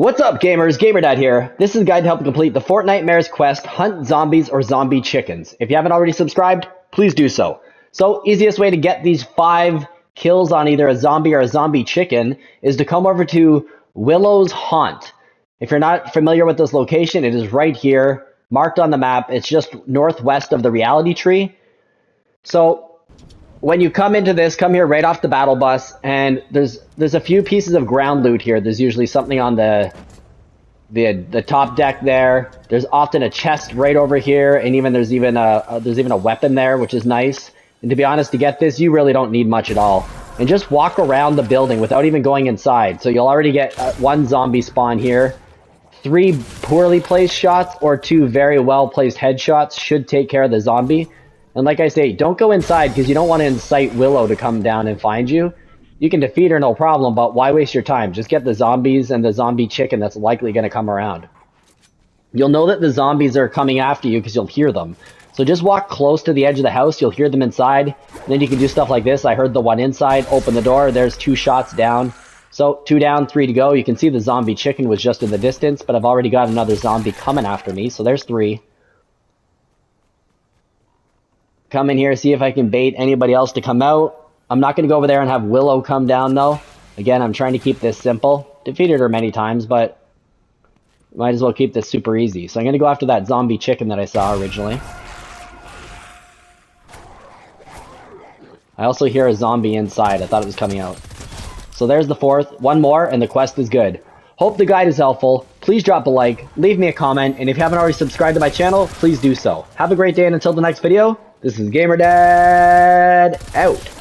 What's up, gamers? Gamer Dad here. This is a guide to help complete the Fortnitemares quest, Hunt Zombies or Zombie Chickens. If you haven't already subscribed, please do so. So, easiest way to get these 5 kills on either a zombie or a zombie chicken is to come over to Willow's Haunt. If you're not familiar with this location, it is right here, marked on the map. It's just northwest of the reality tree. So, when you come into this, come here right off the battle bus, and there's a few pieces of ground loot here. There's usually something on the top deck there. There's often a chest right over here, and there's even a weapon there, which is nice. And to be honest, to get this, you really don't need much at all. And just walk around the building without even going inside. So you'll already get one zombie spawn here. 3 poorly placed shots or 2 very well placed headshots should take care of the zombie. And like I say, don't go inside because you don't want to incite Willow to come down and find you. You can defeat her no problem, but why waste your time? Just get the zombies and the zombie chicken that's likely going to come around. You'll know that the zombies are coming after you because you'll hear them. So just walk close to the edge of the house. You'll hear them inside. And then you can do stuff like this. I heard the one inside. Open the door. There's 2 shots down. So 2 down, 3 to go. You can see the zombie chicken was just in the distance, but I've already got another zombie coming after me. So there's 3. Come in here, see if I can bait anybody else to come out. I'm not going to go over there and have Willow come down, though. Again, I'm trying to keep this simple. Defeated her many times, but might as well keep this super easy. So I'm going to go after that zombie chicken that I saw originally. I also hear a zombie inside. I thought it was coming out. So there's the 4th. One more, and the quest is good. Hope the guide is helpful. Please drop a like, leave me a comment, and if you haven't already subscribed to my channel, please do so. Have a great day, and until the next video, this is Gamer Dad out.